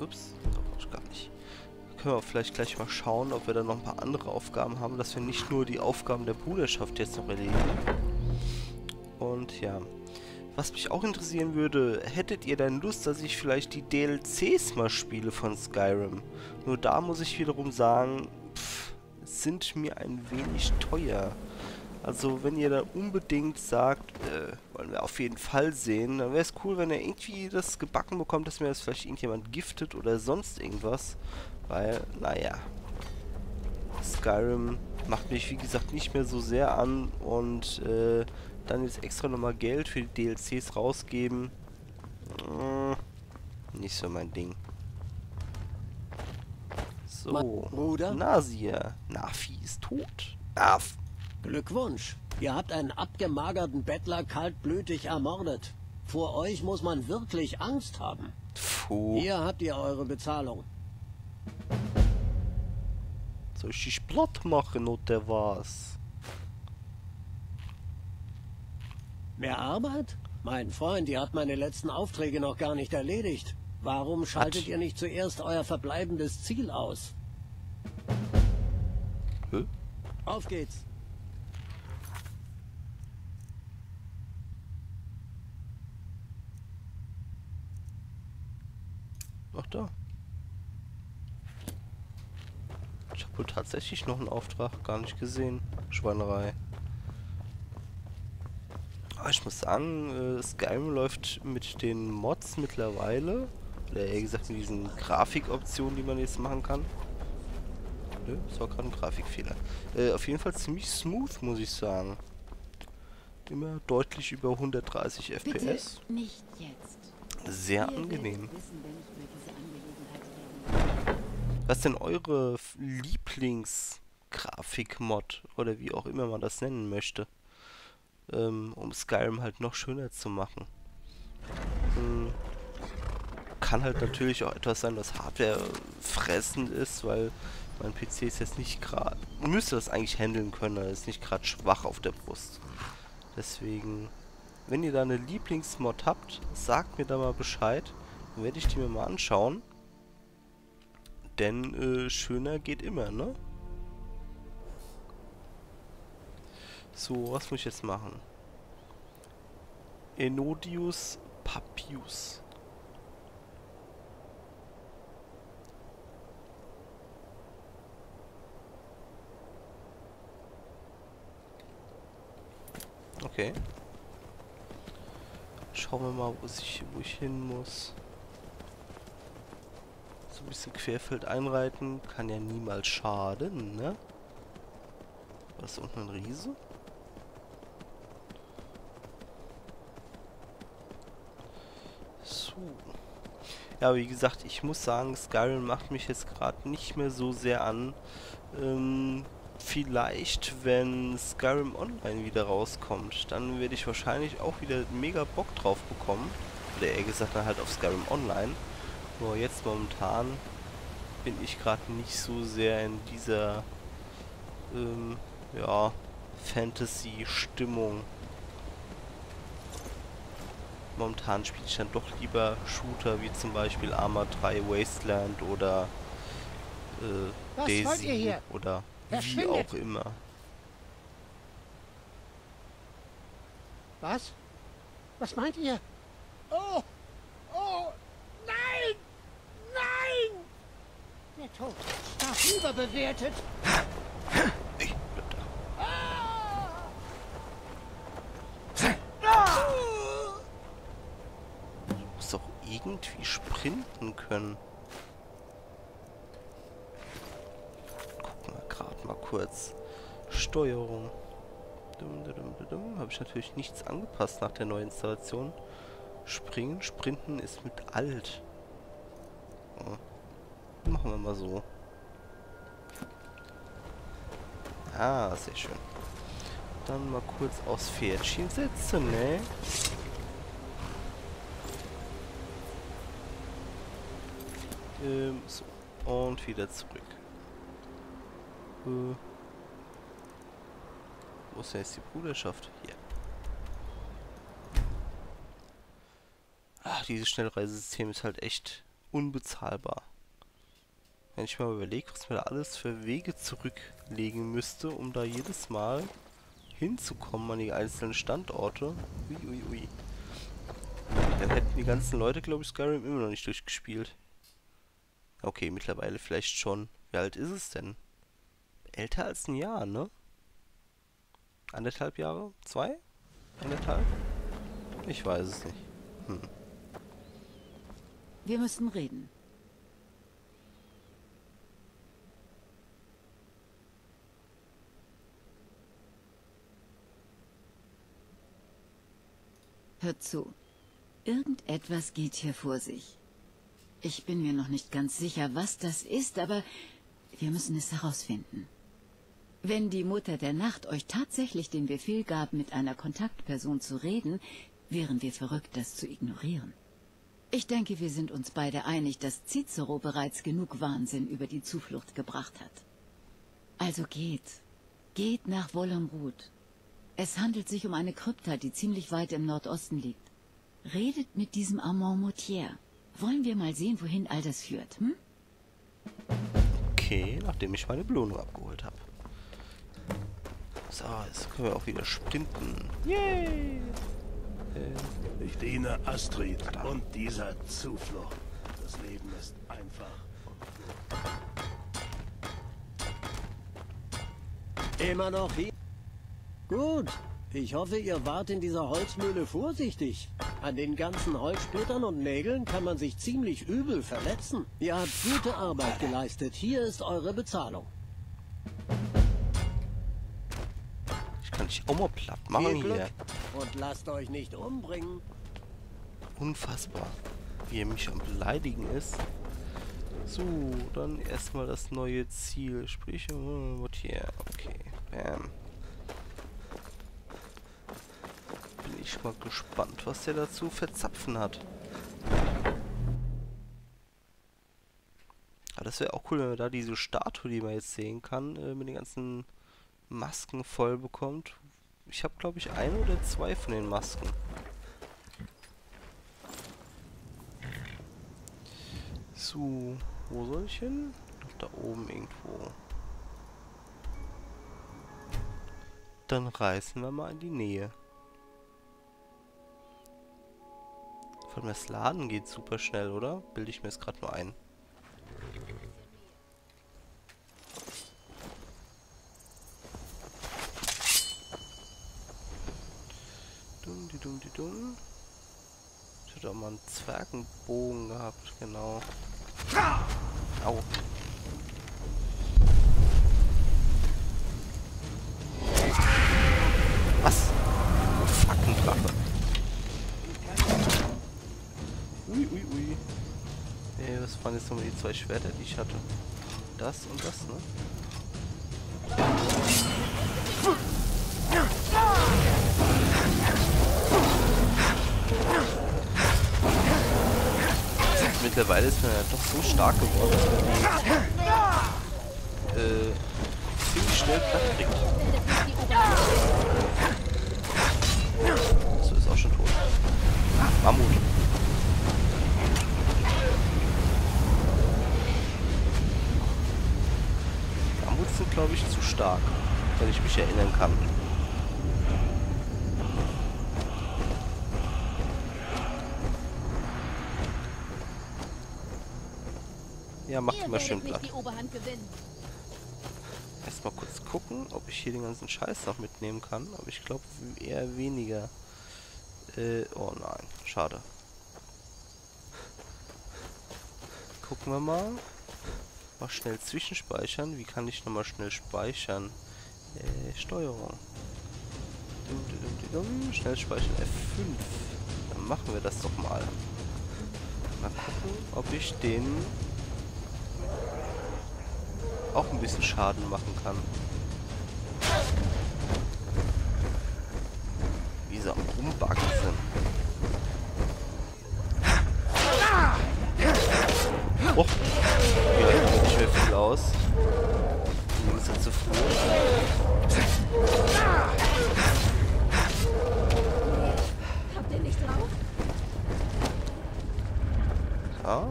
Ups, das gar nicht. Können wir vielleicht gleich mal schauen, ob wir dann noch ein paar andere Aufgaben haben, dass wir nicht nur die Aufgaben der Bruderschaft jetzt noch erledigen. Und ja, was mich auch interessieren würde, hättet ihr denn Lust, dass ich vielleicht die DLCs mal spiele von Skyrim? Nur da muss ich wiederum sagen, sind mir ein wenig teuer. Also wenn ihr da unbedingt sagt, wollen wir auf jeden Fall sehen, dann wäre es cool, wenn ihr irgendwie das gebacken bekommt, dass mir das vielleicht irgendjemand giftet oder sonst irgendwas. Weil, naja, Skyrim macht mich wie gesagt nicht mehr so sehr an und dann jetzt extra nochmal Geld für die DLCs rausgeben, nicht so mein Ding. So, Bruder? Nasia. Nafi ist tot. Naf. Glückwunsch. Ihr habt einen abgemagerten Bettler kaltblütig ermordet. Vor euch muss man wirklich Angst haben. Puh. Hier habt ihr eure Bezahlung. Soll ich dich platt machen oder was? Mehr Arbeit? Mein Freund, ihr habt meine letzten Aufträge noch gar nicht erledigt. Warum schaltet ihr nicht zuerst euer verbleibendes Ziel aus? Hä? Auf geht's. Ach da. Ich habe wohl tatsächlich noch einen Auftrag gar nicht gesehen. Schweinerei. Aber ich muss sagen, Skyrim läuft mit den Mods mittlerweile. Oder eher gesagt mit diesen Grafikoptionen, die man jetzt machen kann. Nö, das war gerade ein Grafikfehler. Auf jeden Fall ziemlich smooth, muss ich sagen. Immer deutlich über 130 FPS. Bitte nicht jetzt. Sehr angenehm. Was ist denn eure Lieblings-Grafik-Mod? Oder wie auch immer man das nennen möchte. Um Skyrim halt noch schöner zu machen. Kann halt natürlich auch etwas sein, was hardwarefressend ist, weil mein PC ist jetzt nicht gerade... Müsste das eigentlich handeln können, aber ist nicht gerade schwach auf der Brust. Deswegen, wenn ihr da eine Lieblingsmod habt, sagt mir da mal Bescheid. Dann werde ich die mir mal anschauen. Denn schöner geht immer, ne? So, was muss ich jetzt machen? Enodius Papius. Okay. Schauen wir mal, wo ich hin muss. So ein bisschen querfeld einreiten. Kann ja niemals schaden, ne? Was ist unten ein Riese? So. Ja, wie gesagt, ich muss sagen, Skyrim macht mich jetzt gerade nicht mehr so sehr an. Vielleicht, wenn Skyrim Online wieder rauskommt, dann werde ich wahrscheinlich auch wieder mega Bock drauf bekommen. Oder eher gesagt, dann halt auf Skyrim Online. Nur jetzt momentan bin ich gerade nicht so sehr in dieser ja, Fantasy-Stimmung. Momentan spiele ich dann doch lieber Shooter wie zum Beispiel Arma 3 Wasteland oder DayZ oder wie auch immer. Was? Was meint ihr? Oh! Oh! Nein! Nein! Der Tod ist überbewertet. Ich bin da. Ich muss doch irgendwie sprinten können. Kurz Steuerung. Habe ich natürlich nichts angepasst nach der Neuinstallation. Springen, Sprinten ist mit alt. Ja. Machen wir mal so. Ah, sehr schön. Dann mal kurz aufs Pferdchen sitzen, ne? So. Und wieder zurück. Wo ist denn jetzt die Bruderschaft? Hier. Ach, dieses Schnellreisesystem ist halt echt unbezahlbar. Wenn ich mal überlege, was man da alles für Wege zurücklegen müsste, um da jedes Mal hinzukommen an die einzelnen Standorte. Uiuiui. Ui, ui. Dann hätten die ganzen Leute, glaube ich, Skyrim immer noch nicht durchgespielt. Okay, mittlerweile vielleicht schon. Wie alt ist es denn? Älter als ein Jahr, ne? 1,5 Jahre? 2? 1,5? Ich weiß es nicht. Hm. Wir müssen reden. Hört zu. Irgendetwas geht hier vor sich. Ich bin mir noch nicht ganz sicher, was das ist, aber wir müssen es herausfinden. Wenn die Mutter der Nacht euch tatsächlich den Befehl gab, mit einer Kontaktperson zu reden, wären wir verrückt, das zu ignorieren. Ich denke, wir sind uns beide einig, dass Cicero bereits genug Wahnsinn über die Zuflucht gebracht hat. Also geht. Geht nach Wollomrot. Es handelt sich um eine Krypta, die ziemlich weit im Nordosten liegt. Redet mit diesem Armand Mottier. Wollen wir mal sehen, wohin all das führt, hm? Okay, nachdem ich meine Belohnung abgeholt habe. So, jetzt können wir auch wieder sprinten. Yay! Ich diene Astrid und dieser Zuflucht. Das Leben ist einfach. Immer noch hier? Gut. Ich hoffe, ihr wart in dieser Holzmühle vorsichtig. An den ganzen Holzsplittern und Nägeln kann man sich ziemlich übel verletzen. Ihr habt gute Arbeit geleistet. Hier ist eure Bezahlung. Ich kann dich auch mal platt machen hier. Und lasst euch nicht umbringen. Unfassbar, wie er mich am Beleidigen ist. So, dann erstmal das neue Ziel. Sprich, hier. Okay, bam. Ich bin mal gespannt, was der dazu verzapfen hat. Aber das wäre auch cool, wenn man da diese Statue, die man jetzt sehen kann, mit den ganzen Masken voll bekommt. Ich habe, glaube ich, 1 oder 2 von den Masken. So, wo soll ich hin? Da oben irgendwo. Dann reisen wir mal in die Nähe. Von das Laden geht super schnell, oder? Bilde ich mir jetzt gerade mal ein. Dumm. Ich hätte auch mal einen Zwergenbogen gehabt, genau. Au. Was? Fucking Drache. Ui. Ey, was waren jetzt nochmal die 2 Schwerter, die ich hatte? Das und das, ne? Mittlerweile ist man ja doch so stark geworden, dass man die ziemlich schnell platt kriegt. So, ist auch schon tot. Mammut. Sind, glaube ich, zu stark, wenn ich mich erinnern kann. Ja, macht mal schön platt. Erstmal kurz gucken, ob ich hier den ganzen Scheiß noch mitnehmen kann, aber ich glaube eher weniger. Oh nein, schade. Gucken wir mal. Mal schnell zwischenspeichern. Wie kann ich nochmal schnell speichern? Steuerung. Schnell speichern F5. Dann machen wir das doch mal. Mal gucken, ob ich den auch ein bisschen Schaden machen kann. Wie sie am Rumbacken sind. Oh. Viel aus. Die Jungs sind zu froh. Habt ihr nicht drauf?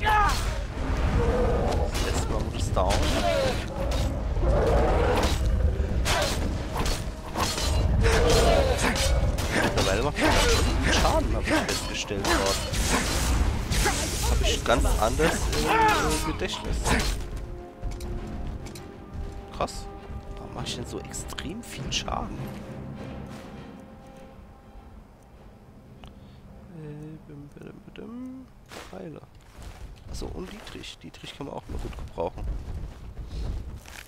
Ja. this road is down. Mittlerweile macht man guten Schaden, habe ich festgestellt dort. Habe ich ganz anders im Gedächtnis. Krass. Warum mache ich denn so extrem viel Schaden? Mit dem Pfeiler. Achso, und Dietrich. Dietrich kann man auch mal gut gebrauchen.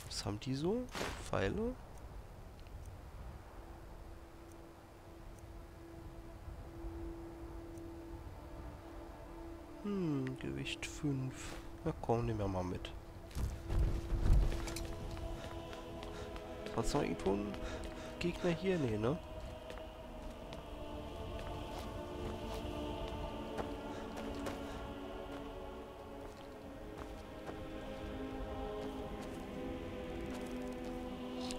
Was haben die so? Pfeile. Hm, Gewicht 5. Na komm, nehmen wir mal mit. Sonst noch irgendwo ein Gegner hier? Nee, ne?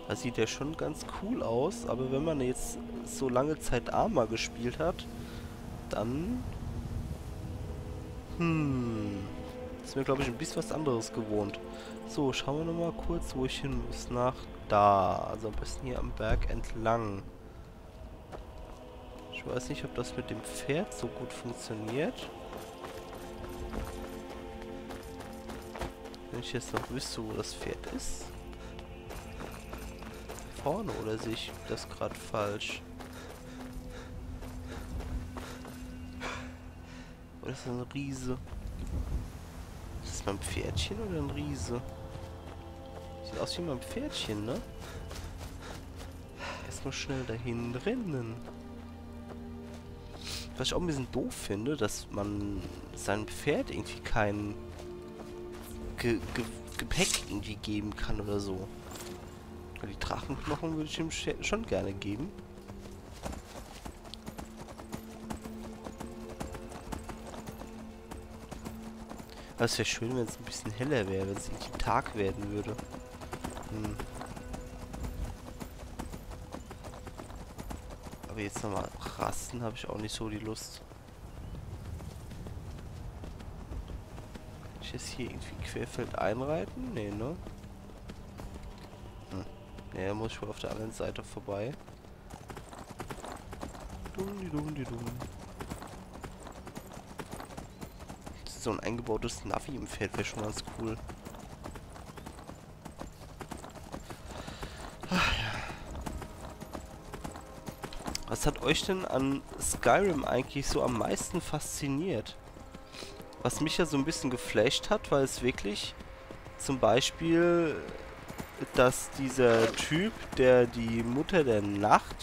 Das sieht ja schon ganz cool aus, aber wenn man jetzt so lange Zeit Arma gespielt hat, dann... ist mir, glaube ich, ein bisschen was anderes gewohnt. So, schauen wir nochmal kurz, wo ich hin muss. Nach da. Also am besten hier am Berg entlang. Ich weiß nicht, ob das mit dem Pferd so gut funktioniert. Wenn ich jetzt noch wüsste, wo das Pferd ist. Vorne, oder sehe ich das gerade falsch? Oder ist das ein Riese? Ist das mein Pferdchen oder ein Riese? Sieht aus wie mein Pferdchen, ne? Erstmal schnell dahin drinnen. Was ich auch ein bisschen doof finde, dass man seinem Pferd irgendwie kein Gepäck irgendwie geben kann oder so. Die Drachenknochen würde ich ihm schon gerne geben. Aber es wäre schön, wenn es ein bisschen heller wäre, wenn es irgendwie Tag werden würde. Aber jetzt nochmal rasten habe ich auch nicht so die Lust. Kann ich jetzt hier irgendwie querfeld einreiten? Nee, ne? Ja, muss ich wohl auf der anderen Seite vorbei. Dumm. So ein eingebautes Navi im Feld wäre schon ganz cool. Ach, ja. Was hat euch denn an Skyrim eigentlich so am meisten fasziniert? Was mich ja so ein bisschen geflasht hat, weil es wirklich zum Beispiel... dass dieser Typ, der die Mutter der Nacht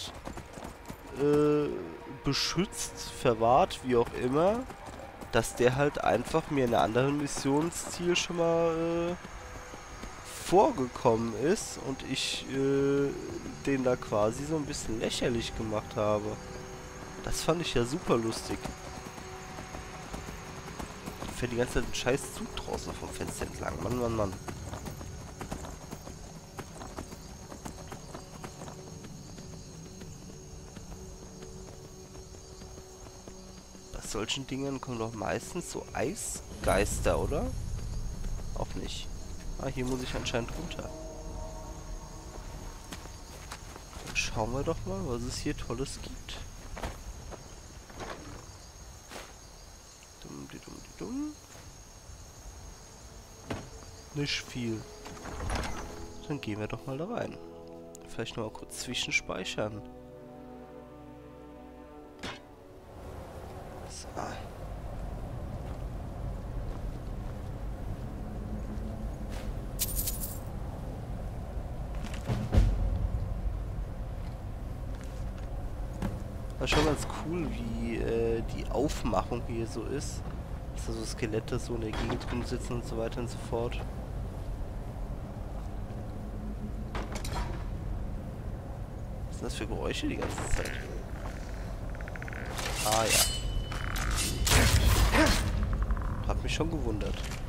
beschützt, verwahrt, wie auch immer, dass der halt einfach mir in einem anderen Missionsziel schon mal vorgekommen ist und ich den da quasi so ein bisschen lächerlich gemacht habe. Das fand ich ja super lustig. Da fährt die ganze Zeit ein scheiß Zug draußen vom Fenster entlang. Mann. Solchen Dingen kommen doch meistens so Eisgeister, oder? Auch nicht. Ah, hier muss ich anscheinend runter. Dann schauen wir doch mal, was es hier Tolles gibt. Dumm. Nicht viel. Dann gehen wir doch mal da rein. Vielleicht noch mal kurz zwischenspeichern. War schon ganz cool, wie die Aufmachung hier so ist. Dass da so Skelette so in der Gegend rumsitzen und so weiter und so fort. Was sind das für Geräusche die ganze Zeit? Ah ja. Hab mich schon gewundert.